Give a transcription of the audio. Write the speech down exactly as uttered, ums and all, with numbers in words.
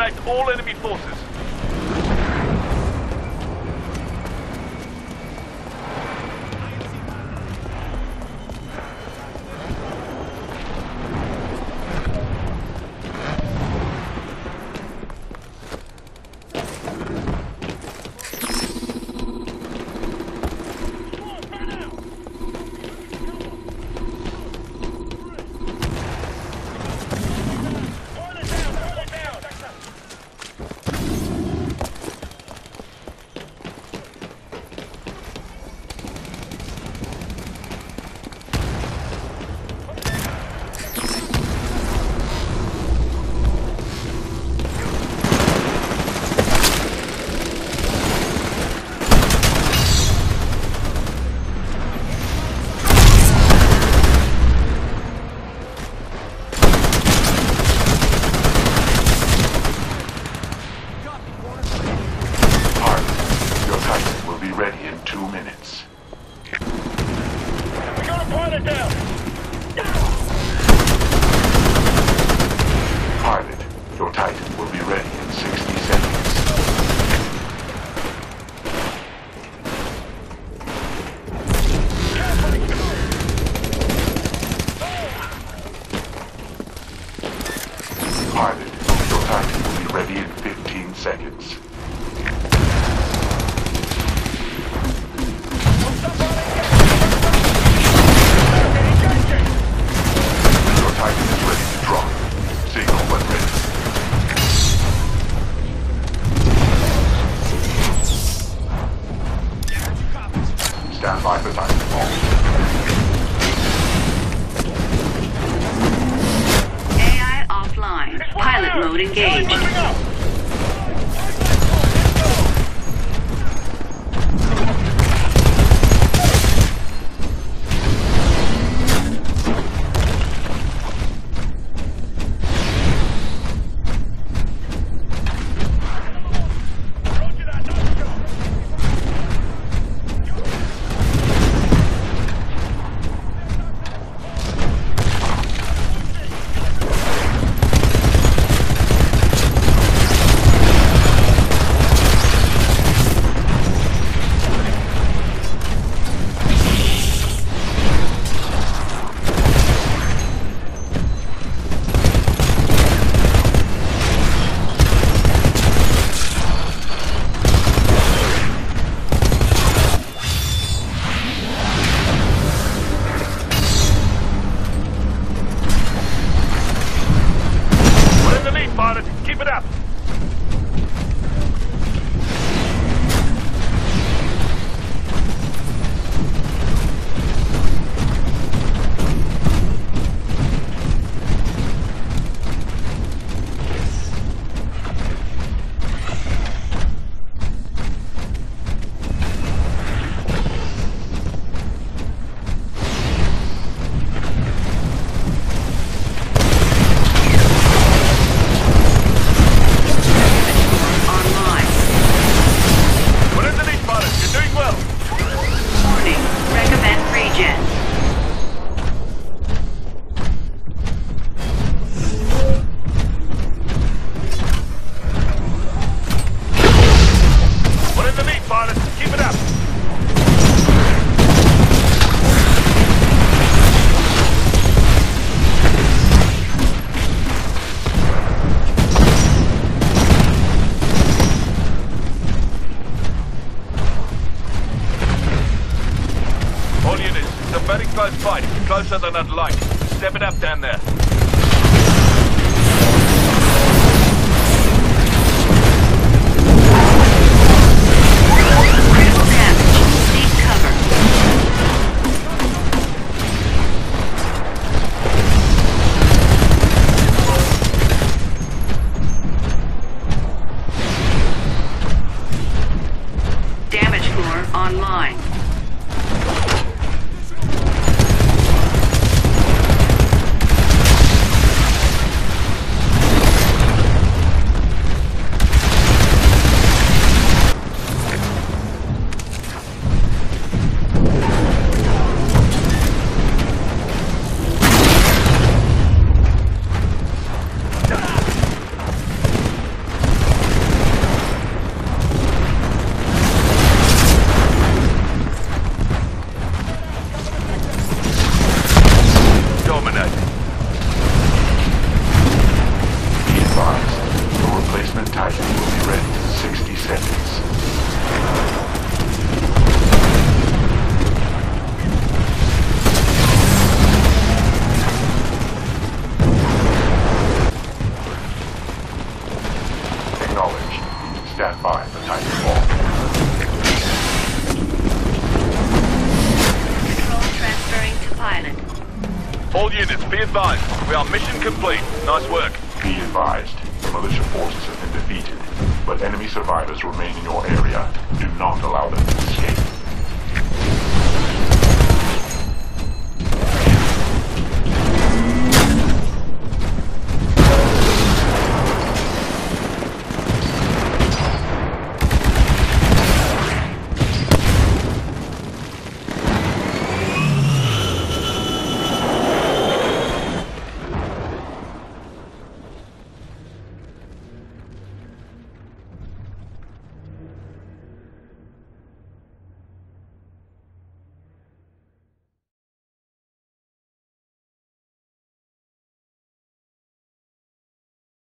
eliminate all enemy forces. Than I'd like. Step it up down there. All units, be advised. We are mission complete. Nice work. Be advised. Militia forces have been defeated, but enemy survivors remain in your area. Do not allow them to escape.